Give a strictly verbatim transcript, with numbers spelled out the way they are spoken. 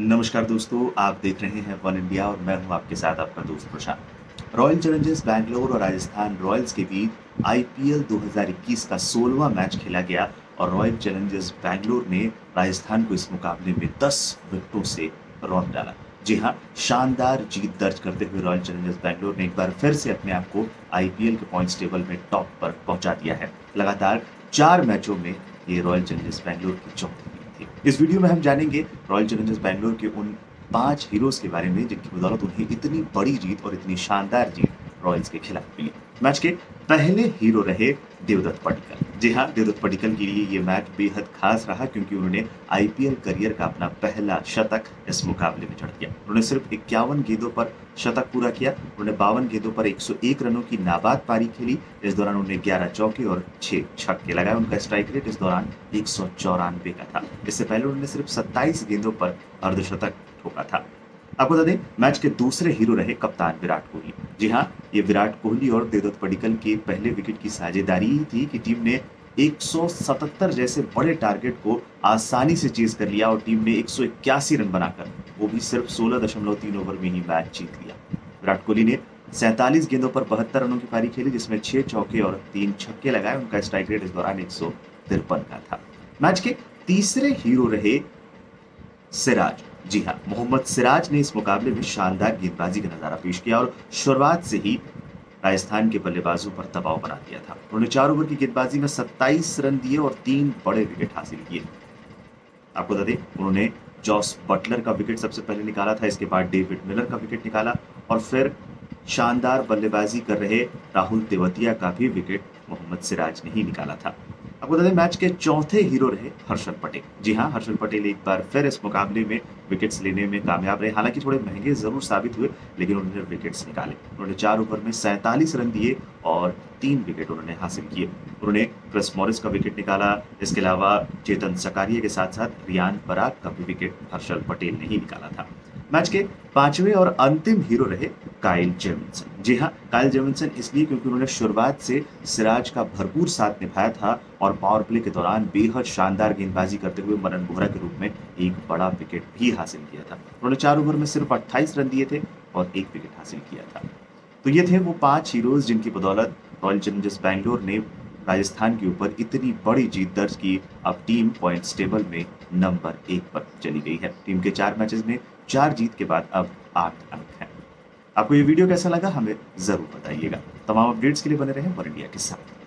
नमस्कार दोस्तों, आप देख रहे हैं वन इंडिया और मैं हूं आपके साथ आपका दोस्त प्रशांत। रॉयल चैलेंजर्स बैंगलोर और राजस्थान रॉयल्स के बीच आईपीएल दो हज़ार इक्कीस का सोलहवां मैच खेला गया और रॉयल चैलेंजर्स बैंगलोर ने राजस्थान को इस मुकाबले में दस विकेटों से रौंद डाला। जी हाँ, शानदार जीत दर्ज करते हुए रॉयल चैलेंजर्स बैंगलोर ने एक बार फिर से अपने आप को आईपीएल के पॉइंट्स टेबल में टॉप पर पहुंचा दिया है। लगातार चार मैचों में ये रॉयल चैलेंजर्स बैंगलोर की चौथी जीत थी। इस वीडियो में हम जानेंगे रॉयल चैलेंजर्स बैंगलोर के उन पांच हीरोज के बारे में जिनकी बदौलत उन्हें इतनी बड़ी जीत और इतनी शानदार जीत रॉयल्स के खिलाफ मिली। मैच के पहले हीरो रहे देवदत्त पडिक्कल। जी हाँ, देवदत्त पडिक्कल के लिए ये मैच बेहद खास रहा क्योंकि उन्होंने आईपीएल करियर का अपना पहला शतक इस मुकाबले में जड़ दिया। उन्होंने सिर्फ इक्यावन गेंदों पर शतक पूरा किया। उन्होंने बावन गेंदों पर एक सौ एक रनों की नाबाद पारी खेली। इस दौरान उन्होंने ग्यारह चौके और छह छक्के लगाए। उनका स्ट्राइक रेट इस दौरान एक सौ चौरानवे का था। इससे पहले उन्होंने सिर्फ सत्ताईस गेंदों पर अर्धशतक ठोका था। आपको बता दें, मैच के दूसरे हीरो रहे कप्तान विराट कोहली। जी हाँ, ये विराट कोहली और देवदत्त पडिक्कल के पहले विकेट की साझेदारी ही थी कि टीम ने एक सौ सतहत्तर जैसे बड़े टारगेट को आसानी से चीज कर लिया और टीम ने एक सौ इक्यासी रन बनाकर, वो भी सिर्फ सोलह दशमलव तीन ओवर में ही मैच जीत लिया। विराट कोहली ने सैंतालीस गेंदों पर बहत्तर रनों की पारी खेली जिसमें छह चौके और तीन छक्के लगाए। उनका स्ट्राइक रेट इस दौरान एक सौ तिरपन का था। मैच के तीसरे हीरो रहे सिराज। जी हाँ, मोहम्मद सिराज ने इस मुकाबले में शानदार गेंदबाजी का नजारा पेश किया और शुरुआत से ही राजस्थान के बल्लेबाजों पर दबाव बना दिया था। उन्होंने चार ओवर की गेंदबाजी में सत्ताईस रन दिए और तीन बड़े विकेट हासिल किए। आपको बता दें, उन्होंने जॉस बटलर का विकेट सबसे पहले निकाला था, इसके बाद डेविड मिलर का विकेट निकाला और फिर शानदार बल्लेबाजी कर रहे राहुल त्रिवतिया का भी विकेट मोहम्मद सिराज ने ही निकाला था। आपको बता दें, मैच के चौथे हीरो रहे हर्षल पटेल। जी हाँ, हर्षल पटेल एक बार फिर इस मुकाबले में विकेट्स लेने में कामयाब रहे। हालांकि थोड़े महंगे जरूर साबित हुए लेकिन उन्होंने विकेट्स निकाले। उन्होंने चार ओवर में सैंतालीस रन दिए और तीन विकेट उन्होंने हासिल किए। उन्होंने क्रिस मॉरिस का विकेट निकाला, इसके अलावा चेतन सकारिया के साथ साथ रियान पराग का भी विकेट हर्षल पटेल ने ही निकाला था। मैच के पांचवें और अंतिम हीरो रहे कार्ल जेवनसन। जी हाँ, कार्ल जेवनसन इसलिए क्योंकि उन्होंने शुरुआत से सिराज का भरपूर साथ निभाया था और पावर प्ले के दौरान बेहद शानदार गेंदबाजी करते हुए मनन बोहरा के रूप में एक बड़ा विकेट भी हासिल किया था। उन्होंने चार ओवर में सिर्फ अट्ठाईस रन दिए थे और एक विकेट हासिल किया था। तो ये थे वो पाँच हीरोज जिनकी बदौलत रॉयल चैलेंजर्स बैंगलोर ने राजस्थान के ऊपर इतनी बड़ी जीत दर्ज की। अब टीम पॉइंट्स टेबल में नंबर एक पर चली गई है। टीम के चार मैचेस में चार जीत के बाद अब आठ अंक हैं। आपको ये वीडियो कैसा लगा हमें जरूर बताइएगा। तमाम अपडेट्स के लिए बने रहें वन इंडिया के साथ।